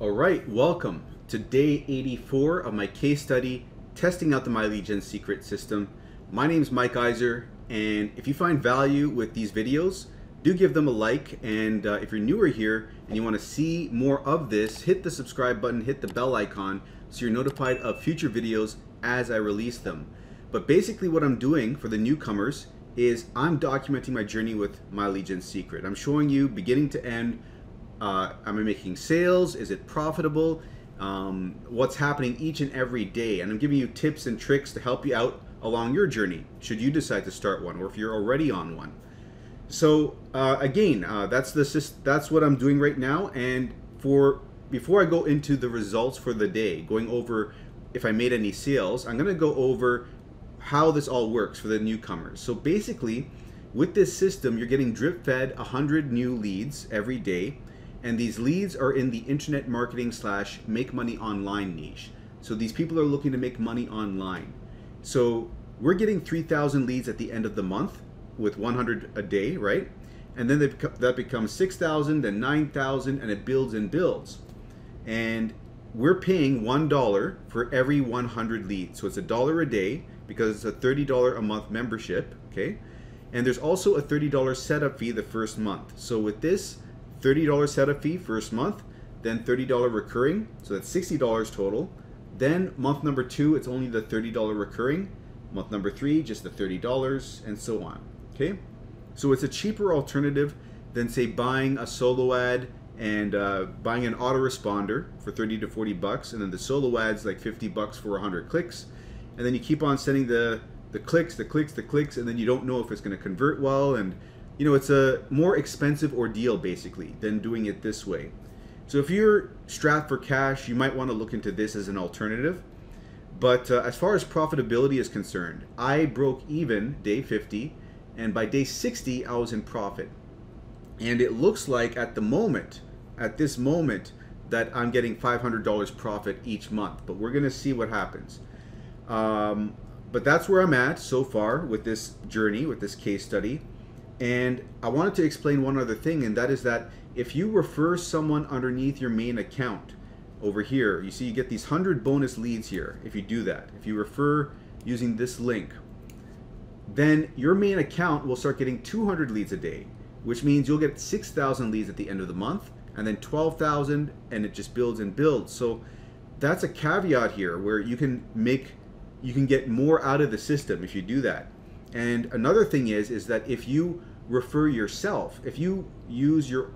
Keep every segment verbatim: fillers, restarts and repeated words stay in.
All right, welcome to day eighty-four of my case study, testing out the My Lead Gen Secret system. My name's Mike Iser, and if you find value with these videos, do give them a like. And uh, if you're newer here and you wanna see more of this, hit the subscribe button, hit the bell icon, so you're notified of future videos as I release them. But basically what I'm doing for the newcomers is I'm documenting my journey with My Lead Gen Secret. I'm showing you beginning to end. Uh, am I making sales? Is it profitable? Um, what's happening each and every day? And I'm giving you tips and tricks to help you out along your journey, should you decide to start one, or if you're already on one. So uh, again, uh, that's the that's what I'm doing right now. And for before I go into the results for the day, going over if I made any sales, I'm going to go over how this all works for the newcomers. So basically, with this system, you're getting drip fed one hundred new leads every day. And these leads are in the internet marketing slash make money online niche. So these people are looking to make money online. So we're getting three thousand leads at the end of the month with one hundred a day, right? And then they become, that becomes six thousand, then nine thousand, and it builds and builds. And we're paying one dollar for every one hundred leads. So it's a dollar a day because it's a thirty dollars a month membership, okay? And there's also a thirty dollar setup fee the first month. So with this, thirty dollar setup fee first month, then thirty dollar recurring, so that's sixty dollars total. Then month number two, it's only the thirty dollar recurring. Month number three, just the thirty dollars, and so on, okay? So it's a cheaper alternative than, say, buying a solo ad and uh, buying an autoresponder for thirty to forty bucks, and then the solo ad's like fifty bucks for one hundred clicks. And then you keep on sending the, the clicks, the clicks, the clicks, and then you don't know if it's gonna convert well, and you know, it's a more expensive ordeal basically than doing it this way. So if you're strapped for cash, you might want to look into this as an alternative. But uh, as far as profitability is concerned, I broke even day fifty, and by day sixty, I was in profit. And it looks like at the moment, at this moment, that I'm getting five hundred dollars profit each month. But we're going to see what happens. Um, but that's where I'm at so far with this journey, with this case study. And I wanted to explain one other thing, and that is that if you refer someone underneath your main account over here, you see you get these one hundred bonus leads here if you do that. If you refer using this link, then your main account will start getting two hundred leads a day, which means you'll get six thousand leads at the end of the month, and then twelve thousand, and it just builds and builds. So that's a caveat here where you can make, you can get more out of the system if you do that. And another thing is, is that if you refer yourself, if you use your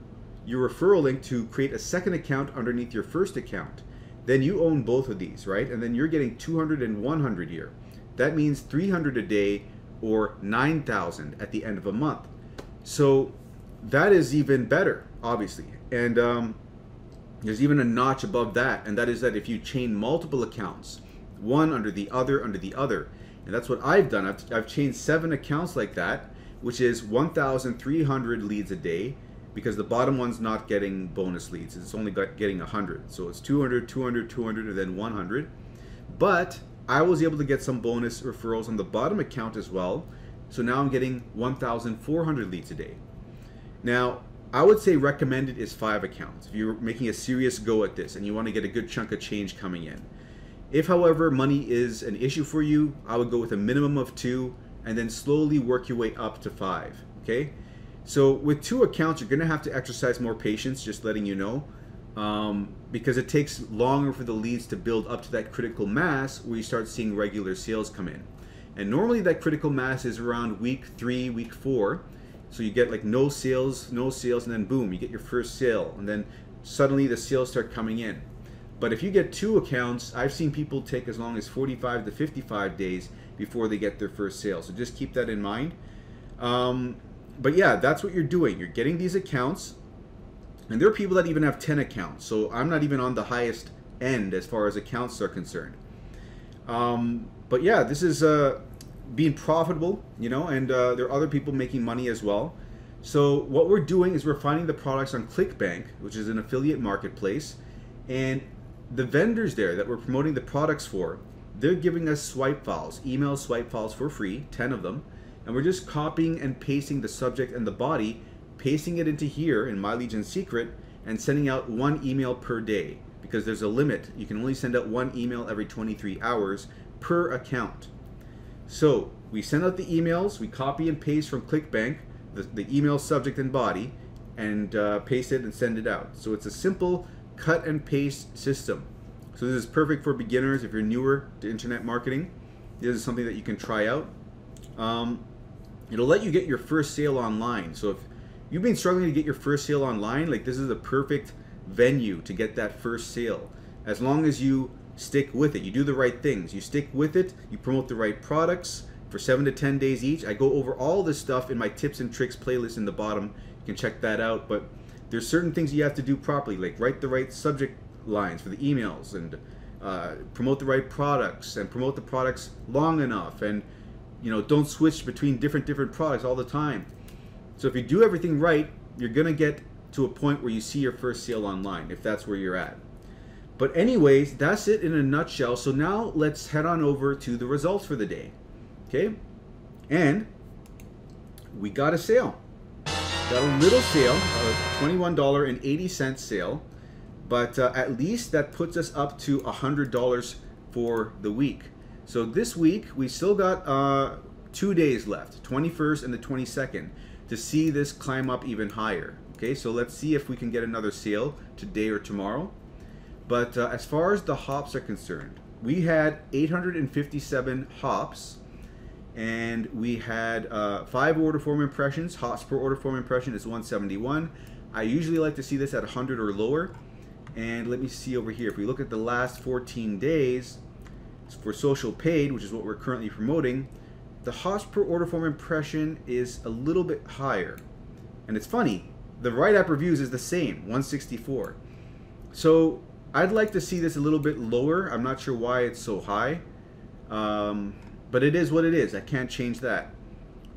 your referral link to create a second account underneath your first account, then you own both of these, right? And then you're getting two hundred and one hundred here. That means three hundred a day or nine thousand at the end of a month. So that is even better, obviously. And um, there's even a notch above that, and that is that if you chain multiple accounts, one under the other, under the other, and that's what I've done. I've, I've chained seven accounts like that, which is one thousand three hundred leads a day, because the bottom one's not getting bonus leads. It's only got, getting one hundred. So it's two hundred, two hundred, two hundred, and then one hundred. But I was able to get some bonus referrals on the bottom account as well. So now I'm getting one thousand four hundred leads a day. Now, I would say recommended is five accounts. If you're making a serious go at this and you want to get a good chunk of change coming in. If, however, money is an issue for you, I would go with a minimum of two, and then slowly work your way up to five, okay? So with two accounts, you're gonna have to exercise more patience, just letting you know, um, because it takes longer for the leads to build up to that critical mass where you start seeing regular sales come in. And normally that critical mass is around week three, week four. So you get like no sales, no sales, and then boom, you get your first sale, and then suddenly the sales start coming in. But if you get two accounts, I've seen people take as long as forty-five to fifty-five days before they get their first sale. So just keep that in mind. Um, but yeah, that's what you're doing. You're getting these accounts, and there are people that even have ten accounts. So I'm not even on the highest end as far as accounts are concerned. Um, but yeah, this is uh, being profitable, you know, and uh, there are other people making money as well. So what we're doing is we're finding the products on ClickBank, which is an affiliate marketplace, and the vendors there that we're promoting the products for, they're giving us swipe files, email swipe files for free, ten of them, and we're just copying and pasting the subject and the body, pasting it into here in My Lead Gen Secret, and sending out one email per day. because there's a limit. You can only send out one email every twenty-three hours per account. So we send out the emails, we copy and paste from ClickBank, the, the email subject and body, and uh, paste it and send it out. So it's a simple cut and paste system. So this is perfect for beginners. If you're newer to internet marketing, this is something that you can try out. Um, it'll let you get your first sale online. So if you've been struggling to get your first sale online, like this is the perfect venue to get that first sale. As long as you stick with it, you do the right things, you stick with it, you promote the right products for seven to ten days each. I go over all this stuff in my tips and tricks playlist in the bottom. You can check that out, but there's certain things you have to do properly, like write the right subject lines for the emails and uh, promote the right products and promote the products long enough, and you know, don't switch between different different products all the time. So if you do everything right, you're gonna get to a point where you see your first sale online, if that's where you're at. But anyways, that's it in a nutshell. So now let's head on over to the results for the day. Okay, and we got a sale. Got a little sale, a twenty-one dollars and eighty cents sale, but uh, at least that puts us up to one hundred dollars for the week. So this week, we still got uh, two days left, twenty-first and the twenty-second, to see this climb up even higher. Okay, so let's see if we can get another sale today or tomorrow. But uh, as far as the hops are concerned, we had eight hundred fifty-seven hops, and we had uh, five order form impressions. Hops per order form impression is one seventy-one. I usually like to see this at one hundred or lower. And let me see over here. If we look at the last fourteen days for social paid, which is what we're currently promoting, the hops per order form impression is a little bit higher. And it's funny, the write app reviews is the same, one sixty-four. So I'd like to see this a little bit lower. I'm not sure why it's so high, um, but it is what it is. I can't change that.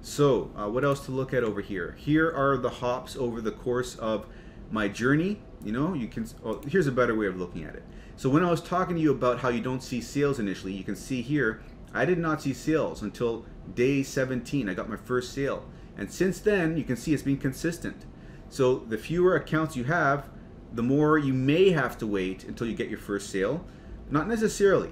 So uh, what else to look at over here? Here are the hops over the course of my journey. You know, you can, oh, here's a better way of looking at it. So when I was talking to you about how you don't see sales initially, you can see here, I did not see sales until day seventeen. I got my first sale. And since then, you can see it's been consistent. So the fewer accounts you have, the more you may have to wait until you get your first sale. Not necessarily,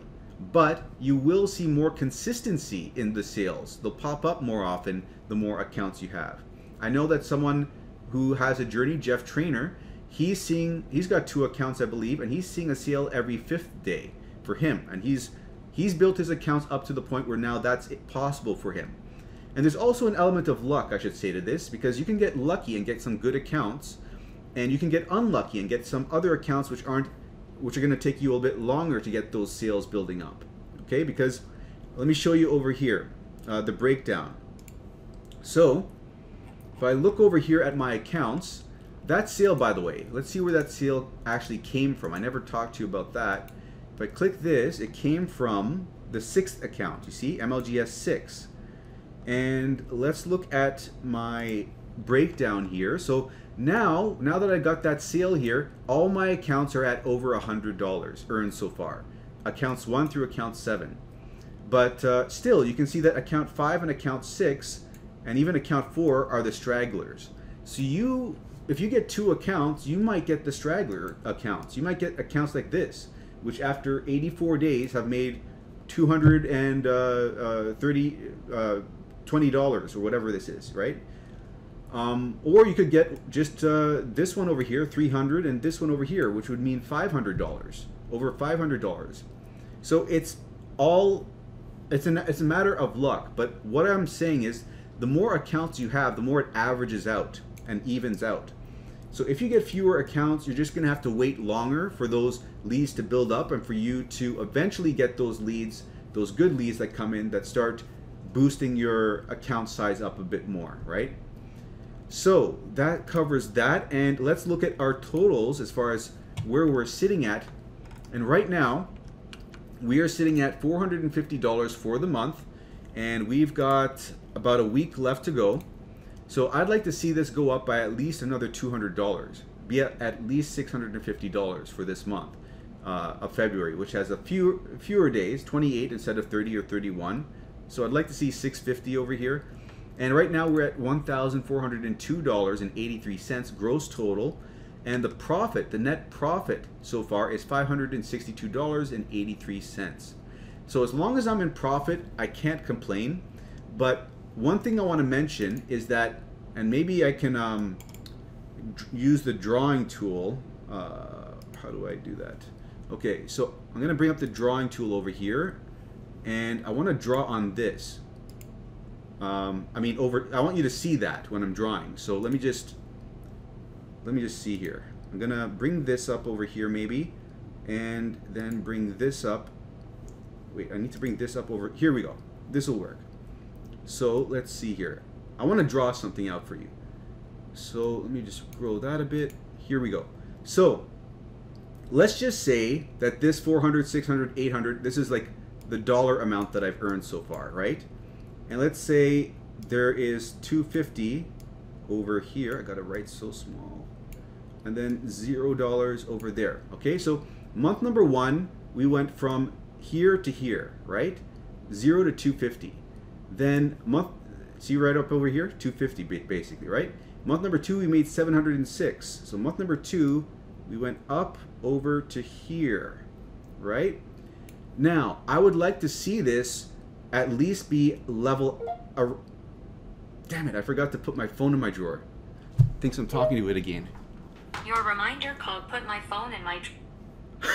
but you will see more consistency in the sales. They'll pop up more often the more accounts you have. I know that someone who has a journey, Jeff Trainer, he's seeing, he's got two accounts, I believe, and he's seeing a sale every fifth day for him. And he's, he's built his accounts up to the point where now that's possible for him. And there's also an element of luck, I should say, to this, because you can get lucky and get some good accounts, and you can get unlucky and get some other accounts which aren't, which are going to take you a little bit longer to get those sales building up. Okay, because let me show you over here uh, the breakdown. So if I look over here at my accounts, that sale, by the way, let's see where that sale actually came from. I never talked to you about that. If I click this, it came from the sixth account, you see, M L G S six. And let's look at my breakdown here. So now, now that I got that sale here, all my accounts are at over one hundred dollars earned so far, accounts one through account seven. But uh, still, you can see that account five and account six and even account four are the stragglers. So you, if you get two accounts, you might get the straggler accounts. You might get accounts like this, which after eighty-four days have made two hundred thirty, twenty dollars or whatever this is, right? Um, or you could get just uh, this one over here, three hundred, and this one over here, which would mean five hundred dollars, over five hundred dollars. So it's all, it's, an, it's a matter of luck. But what I'm saying is, the more accounts you have, the more it averages out and evens out. So if you get fewer accounts, you're just gonna have to wait longer for those leads to build up and for you to eventually get those leads, those good leads that come in that start boosting your account size up a bit more, right? So that covers that, and let's look at our totals as far as where we're sitting at. And right now, we are sitting at four hundred fifty dollars for the month, and we've got about a week left to go. So I'd like to see this go up by at least another two hundred dollars, be at, at least six hundred fifty dollars for this month uh, of February, which has a few fewer days, twenty-eight instead of thirty or thirty-one. So I'd like to see six hundred fifty dollars over here. And right now we're at one thousand four hundred two dollars and eighty-three cents gross total. And the profit, the net profit so far is five hundred sixty-two dollars and eighty-three cents. So as long as I'm in profit, I can't complain. But one thing I want to mention is that, and maybe I can um, use the drawing tool. Uh, how do I do that? Okay, so I'm going to bring up the drawing tool over here, and I want to draw on this. Um, I mean, over. I want you to see that when I'm drawing. So let me just let me just see here. I'm going to bring this up over here maybe, and then bring this up. Wait, I need to bring this up over. Here we go. This will work. So let's see here. I want to draw something out for you. So let me just scroll that a bit. Here we go. So let's just say that this four hundred, six hundred, eight hundred, this is like the dollar amount that I've earned so far, right? And let's say there is two hundred fifty over here. I got to write so small. And then zero dollars over there. Okay, so month number one, we went from here to here, right? Zero to two hundred fifty. Then month, see right up over here, two hundred fifty basically, right? Month number two, we made seven hundred six. So month number two, we went up over to here, right? Now, I would like to see this at least be level, uh, damn it, I forgot to put my phone in my drawer. Thinks I'm talking to it again. Your reminder called put my phone in my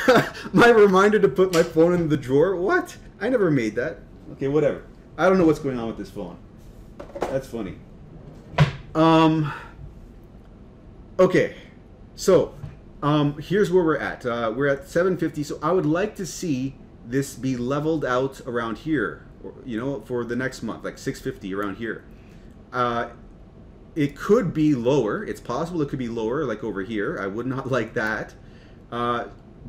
drawer. My reminder to put my phone in the drawer? What? I never made that. Okay, whatever. I don't know what's going on with this phone. That's funny. Um, okay, so um, here's where we're at. Uh, we're at seven fifty, so I would like to see this be leveled out around here, or, you know, for the next month, like six fifty around here. Uh, it could be lower. It's possible it could be lower, like over here. I would not like that. Uh,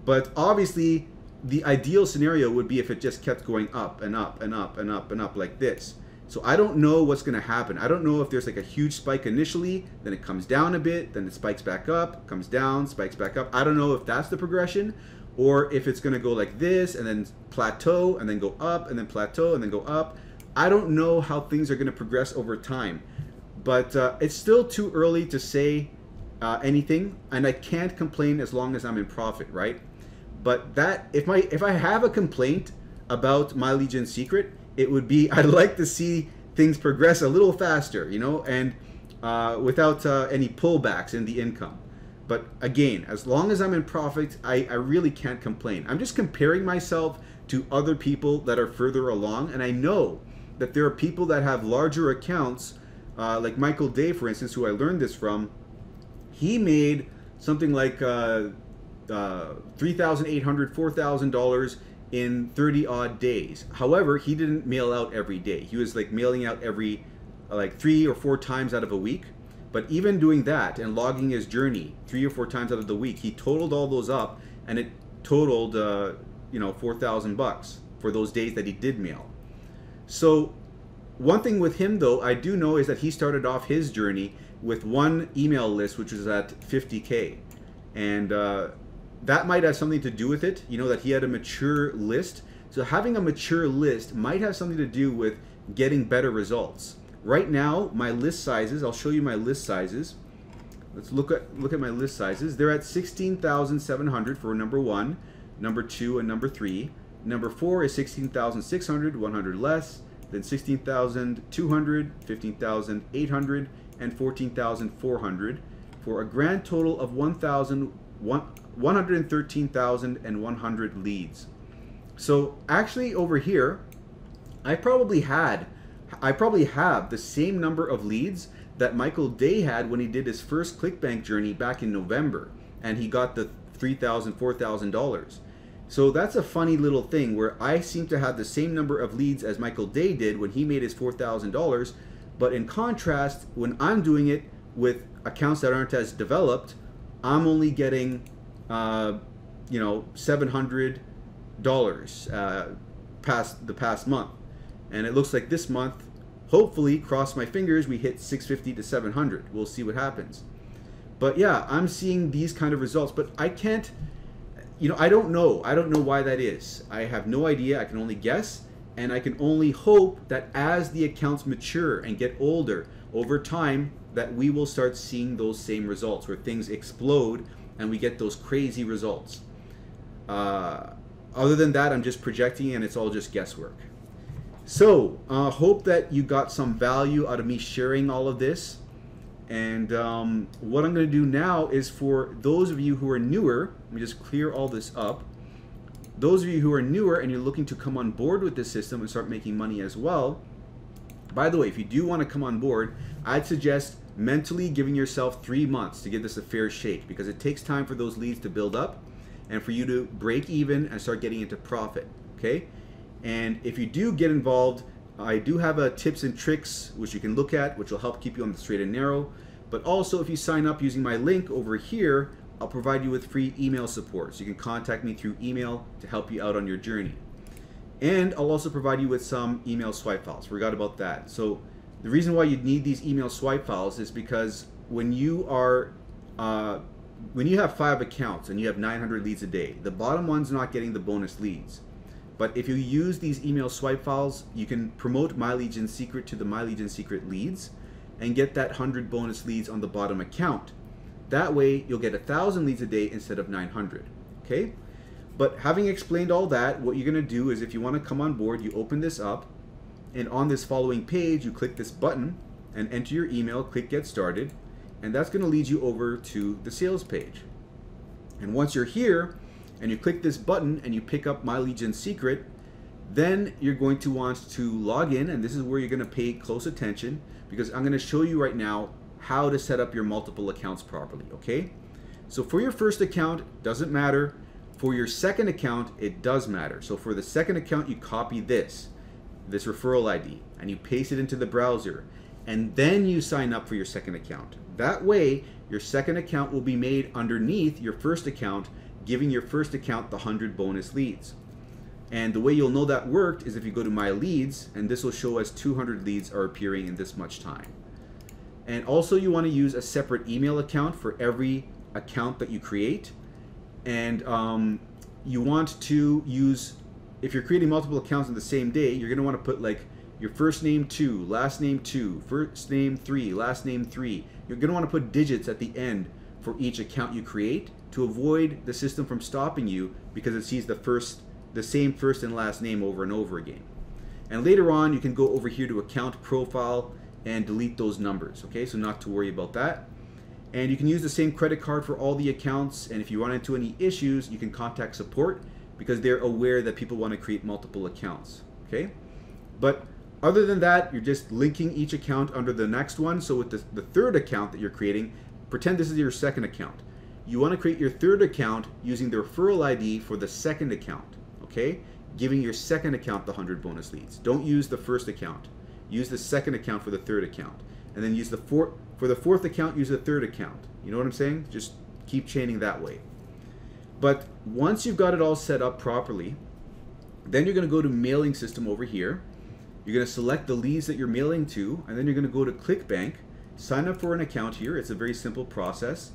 but obviously, the ideal scenario would be if it just kept going up and up and up and up and up like this. So I don't know what's going to happen. I don't know if there's like a huge spike initially, then it comes down a bit, then it spikes back up, comes down, spikes back up. I don't know if that's the progression or if it's going to go like this and then plateau and then go up and then plateau and then go up. I don't know how things are going to progress over time, but uh, it's still too early to say uh, anything, and I can't complain as long as I'm in profit, right? But that if my if I have a complaint about My Lead Gen Secret, it would be I'd like to see things progress a little faster, you know, and uh, without uh, any pullbacks in the income. But again, as long as I'm in profit, I, I really can't complain. I'm just comparing myself to other people that are further along, and I know that there are people that have larger accounts, uh, like Michael Day, for instance, who I learned this from. He made something like uh, uh, three thousand eight hundred dollars, four thousand dollars in thirty odd days. However, he didn't mail out every day. He was like mailing out every like three or four times out of a week. But even doing that and logging his journey three or four times out of the week, he totaled all those up, and it totaled uh, you know, four thousand bucks for those days that he did mail. So one thing with him though, I do know, is that he started off his journey with one email list, which was at fifty K. And uh, that might have something to do with it, you know, that he had a mature list. So having a mature list might have something to do with getting better results. Right now, my list sizes, I'll show you my list sizes. Let's look at look at my list sizes. They're at sixteen thousand seven hundred for number one, number two, and number three. Number four is sixteen thousand six hundred, one hundred less, then sixteen thousand two hundred, fifteen thousand eight hundred, and fourteen thousand four hundred, for a grand total of one hundred thirteen thousand one hundred leads. So actually over here, I probably had, I probably have the same number of leads that Michael Day had when he did his first ClickBank journey back in November, and he got the three thousand dollars, four thousand dollars. So that's a funny little thing where I seem to have the same number of leads as Michael Day did when he made his four thousand dollars, but in contrast, when I'm doing it with accounts that aren't as developed, I'm only getting, uh, you know, seven hundred dollars uh, past the past month. And it looks like this month, hopefully, cross my fingers, we hit six fifty to seven hundred. We'll see what happens. But yeah, I'm seeing these kind of results, but I can't, you know, I don't know. I don't know why that is. I have no idea. I can only guess. And I can only hope that as the accounts mature and get older over time, that we will start seeing those same results where things explode and we get those crazy results. Uh, other than that, I'm just projecting and it's all just guesswork. So I uh, hope that you got some value out of me sharing all of this. And um, what I'm going to do now is, for those of you who are newer, let me just clear all this up. Those of you who are newer and you're looking to come on board with this system and start making money as well, by the way, if you do want to come on board, I'd suggest mentally giving yourself three months to give this a fair shake, because it takes time for those leads to build up and for you to break even and start getting into profit, okay? And if you do get involved, I do have a tips and tricks which you can look at, which will help keep you on the straight and narrow. But also, if you sign up using my link over here, I'll provide you with free email support. So you can contact me through email to help you out on your journey. And I'll also provide you with some email swipe files. Forgot about that. So the reason why you'd need these email swipe files is because when you are, uh, when you have five accounts and you have nine hundred leads a day, the bottom one's not getting the bonus leads. But if you use these email swipe files, you can promote My Lead Gen Secret to the My Lead Gen Secret leads and get that one hundred bonus leads on the bottom account. That way, you'll get one thousand leads a day instead of nine hundred, okay? But having explained all that, what you're gonna do is, if you wanna come on board, you open this up, and on this following page, you click this button and enter your email, click Get Started, and that's gonna lead you over to the sales page. And once you're here, and you click this button and you pick up My Lead Gen Secret, then you're going to want to log in, and this is where you're gonna pay close attention, because I'm gonna show you right now how to set up your multiple accounts properly, okay? So for your first account, doesn't matter. For your second account, it does matter. So for the second account, you copy this, this referral I D, and you paste it into the browser, and then you sign up for your second account. That way, your second account will be made underneath your first account, giving your first account the one hundred bonus leads. And the way you'll know that worked is if you go to My Leads, and this will show us two hundred leads are appearing in this much time. And also, you want to use a separate email account for every account that you create. And um, you want to use, if you're creating multiple accounts on the same day, you're going to want to put like your first name two, last name two, first name three, last name three. You're going to want to put digits at the end for each account you create, to avoid the system from stopping you, because it sees the first, the same first and last name over and over again. And later on, you can go over here to account profile and delete those numbers, okay? So not to worry about that. And you can use the same credit card for all the accounts, and if you run into any issues, you can contact support, because they're aware that people want to create multiple accounts, okay? But other than that, you're just linking each account under the next one. So with the, the third account that you're creating, pretend this is your second account. You want to create your third account using the referral I D for the second account, okay? Giving your second account the one hundred bonus leads. Don't use the first account. Use the second account for the third account. And then use the fourth, for the fourth account, use the third account. You know what I'm saying? Just keep chaining that way. But once you've got it all set up properly, then you're going to go to mailing system over here. You're going to select the leads that you're mailing to, and then you're going to go to ClickBank, sign up for an account here. It's a very simple process.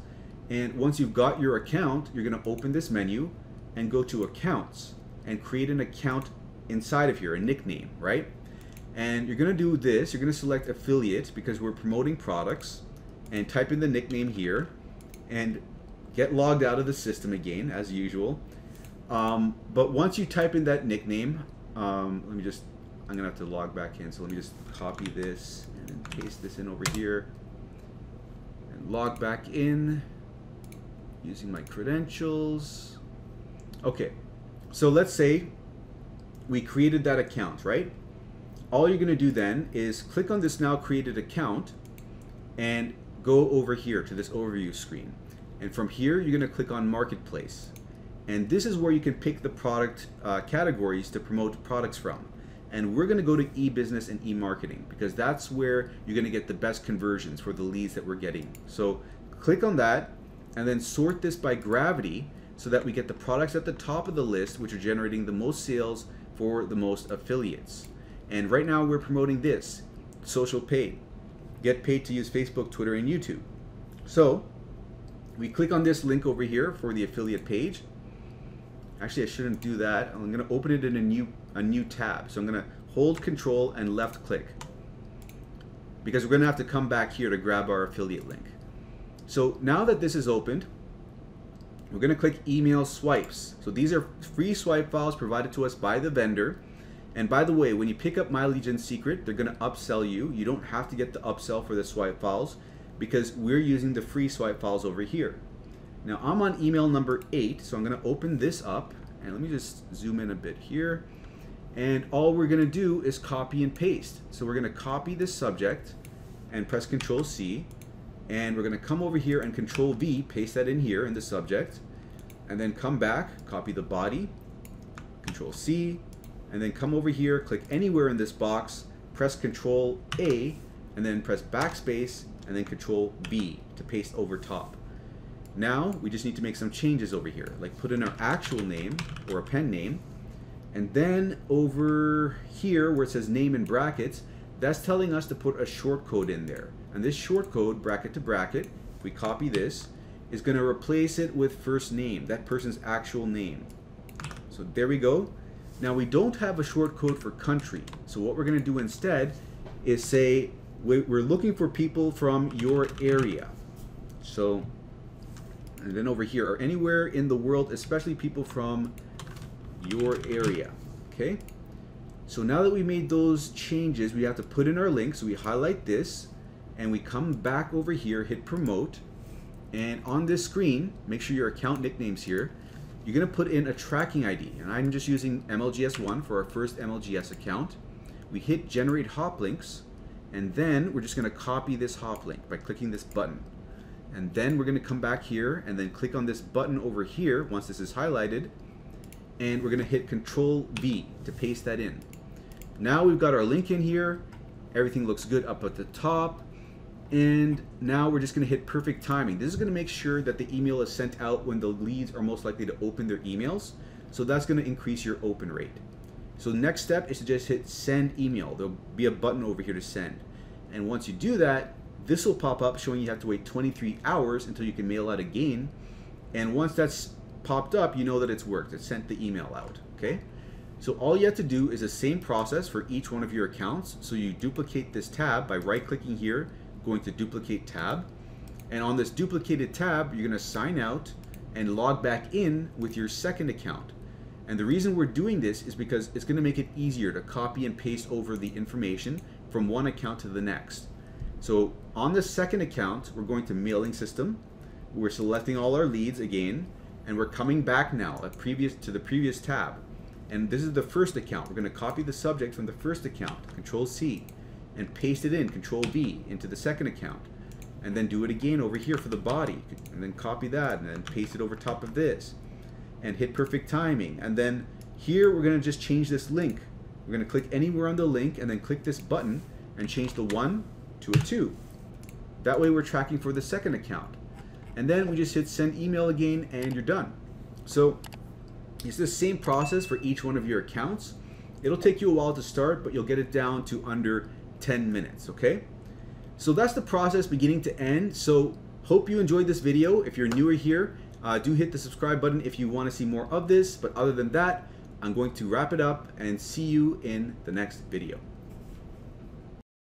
And once you've got your account, you're going to open this menu and go to accounts and create an account inside of here, a nickname, right? And you're going to do this. You're going to select affiliate, because we're promoting products, and type in the nickname here and get logged out of the system again as usual. Um, but once you type in that nickname, um, let me just, I'm going to have to log back in. So let me just copy this and paste this in over here and log back in using my credentials. Okay, so let's say we created that account, right? All you're going to do then is click on this now created account and go over here to this overview screen. And from here, you're going to click on Marketplace. And this is where you can pick the product uh, categories to promote products from. And we're going to go to eBusiness and eMarketing, because that's where you're going to get the best conversions for the leads that we're getting. So click on that and then sort this by gravity so that we get the products at the top of the list, which are generating the most sales for the most affiliates. And right now we're promoting this, social paid. Get paid to use Facebook, Twitter, and YouTube. So we click on this link over here for the affiliate page. Actually, I shouldn't do that. I'm gonna open it in a new, a new tab. So I'm gonna hold control and left click. because we're going to have to come back here to grab our affiliate link. So now that this is opened, we're going to click email swipes. So these are free swipe files provided to us by the vendor. And by the way, when you pick up My Lead Gen Secret, they're going to upsell you. You don't have to get the upsell for the swipe files because we're using the free swipe files over here. Now I'm on email number eight, so I'm going to open this up and let me just zoom in a bit here. And all we're going to do is copy and paste. So we're going to copy this subject and press Control C. And we're going to come over here and Control V, paste that in here in the subject, and then come back, copy the body, Control C, and then come over here, click anywhere in this box, press Control A, and then press backspace, and then Control V to paste over top. Now we just need to make some changes over here, like put in our actual name or a pen name, and then over here where it says name in brackets, that's telling us to put a short code in there. And this short code, bracket to bracket, if we copy this, is going to replace it with first name, that person's actual name. So there we go. Now we don't have a short code for country. So what we're going to do instead is say we're looking for people from your area. So, and then over here, or anywhere in the world, especially people from your area. Okay. So now that we made those changes, we have to put in our link. So we highlight this and we come back over here, hit promote. And on this screen, make sure your account nickname's here. You're gonna put in a tracking I D. And I'm just using M L G S one for our first M L G S account. We hit generate hop links. And then we're just gonna copy this hop link by clicking this button. And then we're gonna come back here and then click on this button over here once this is highlighted. And we're gonna hit Control V to paste that in. Now we've got our link in here. Everything looks good up at the top. And now we're just going to hit perfect timing. This is going to make sure that the email is sent out when the leads are most likely to open their emails. So that's going to increase your open rate. So the next step is to just hit send email. There'll be a button over here to send. And once you do that, this will pop up showing you have to wait twenty-three hours until you can mail out again. And once that's popped up, you know that it's worked. It sent the email out. Okay. So all you have to do is the same process for each one of your accounts. So you duplicate this tab by right clicking here, going to duplicate tab, and on this duplicated tab you're going to sign out and log back in with your second account. And the reason we're doing this is because it's going to make it easier to copy and paste over the information from one account to the next. So on the second account we're going to mailing system, we're selecting all our leads again, and we're coming back now at previous to the previous tab, and this is the first account. We're going to copy the subject from the first account, Control C, and paste it in, Control V, into the second account, and then do it again over here for the body, and then copy that and then paste it over top of this and hit perfect timing. And then here we're going to just change this link. We're going to click anywhere on the link and then click this button and change the one to a two. That way we're tracking for the second account, and then we just hit send email again and you're done. So it's the same process for each one of your accounts. It'll take you a while to start, but you'll get it down to under ten minutes, okay? So that's the process beginning to end. So hope you enjoyed this video. If you're newer here, uh, do hit the subscribe button if you want to see more of this. But other than that, I'm going to wrap it up and see you in the next video.